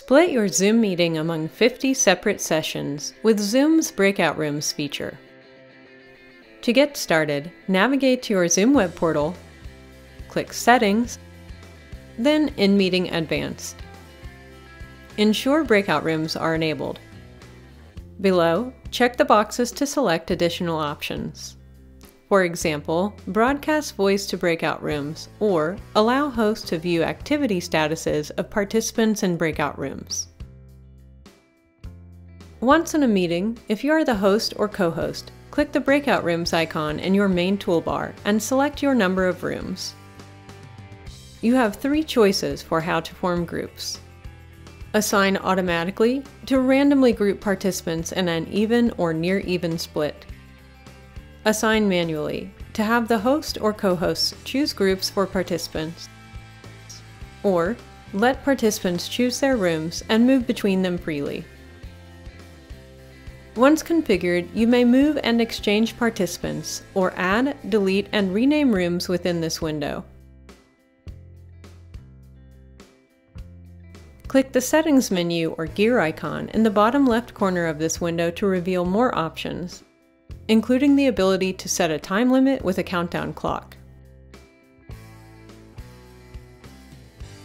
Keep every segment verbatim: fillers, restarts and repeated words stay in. Split your Zoom meeting among fifty separate sessions with Zoom's Breakout Rooms feature. To get started, navigate to your Zoom web portal, click Settings, then In-Meeting Advanced. Ensure breakout rooms are enabled. Below, check the boxes to select additional options. For example, broadcast voice to breakout rooms or allow hosts to view activity statuses of participants in breakout rooms. Once in a meeting, if you are the host or co-host, click the breakout rooms icon in your main toolbar and select your number of rooms. You have three choices for how to form groups. Assign automatically to randomly group participants in an even or near even split. Assign manually to have the host or co-hosts choose groups for participants, or let participants choose their rooms and move between them freely. Once configured, you may move and exchange participants or add, delete, and rename rooms within this window. Click the Settings menu or gear icon in the bottom left corner of this window to reveal more options, including the ability to set a time limit with a countdown clock.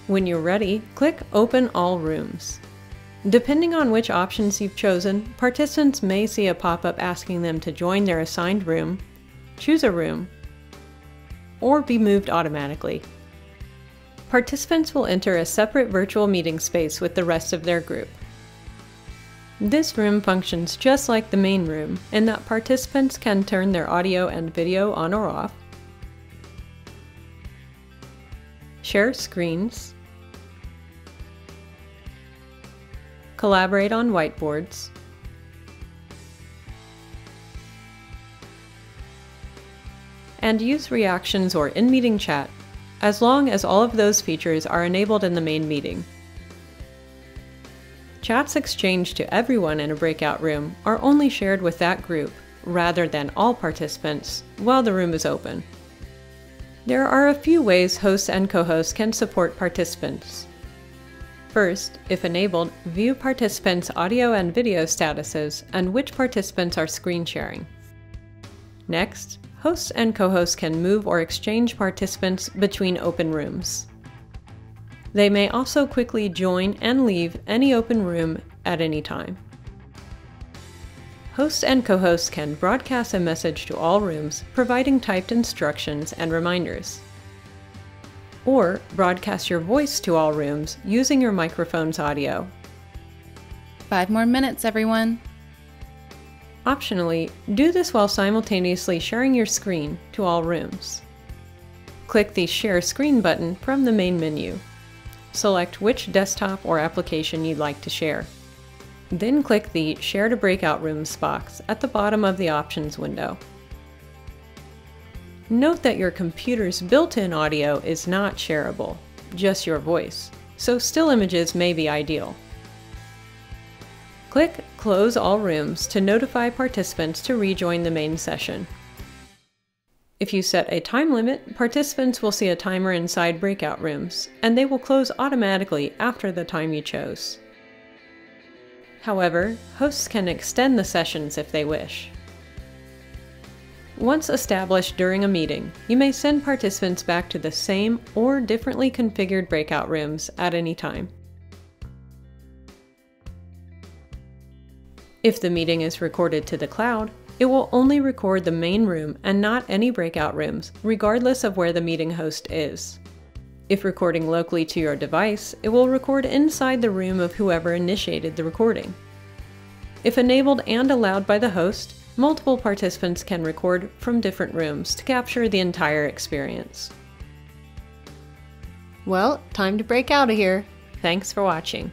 When you're ready, click Open All Rooms. Depending on which options you've chosen, participants may see a pop-up asking them to join their assigned room, choose a room, or be moved automatically. Participants will enter a separate virtual meeting space with the rest of their group. This room functions just like the main room in that participants can turn their audio and video on or off, share screens, collaborate on whiteboards, and use reactions or in-meeting chat, as long as all of those features are enabled in the main meeting. Chats exchanged to everyone in a breakout room are only shared with that group, rather than all participants, while the room is open. There are a few ways hosts and co-hosts can support participants. First, if enabled, view participants' audio and video statuses and which participants are screen sharing. Next, hosts and co-hosts can move or exchange participants between open rooms. They may also quickly join and leave any open room at any time. Hosts and co-hosts can broadcast a message to all rooms, providing typed instructions and reminders. Or broadcast your voice to all rooms using your microphone's audio. Five more minutes, everyone. Optionally, do this while simultaneously sharing your screen to all rooms. Click the Share Screen button from the main menu. Select which desktop or application you'd like to share. Then click the Share to Breakout Rooms box at the bottom of the options window. Note that your computer's built-in audio is not shareable, just your voice, so still images may be ideal. Click Close All Rooms to notify participants to rejoin the main session. If you set a time limit, participants will see a timer inside breakout rooms, and they will close automatically after the time you chose. However, hosts can extend the sessions if they wish. Once established during a meeting, you may send participants back to the same or differently configured breakout rooms at any time. If the meeting is recorded to the cloud, it will only record the main room and not any breakout rooms, regardless of where the meeting host is. If recording locally to your device, it will record inside the room of whoever initiated the recording. If enabled and allowed by the host, multiple participants can record from different rooms to capture the entire experience. Well, time to break out of here. Thanks for watching.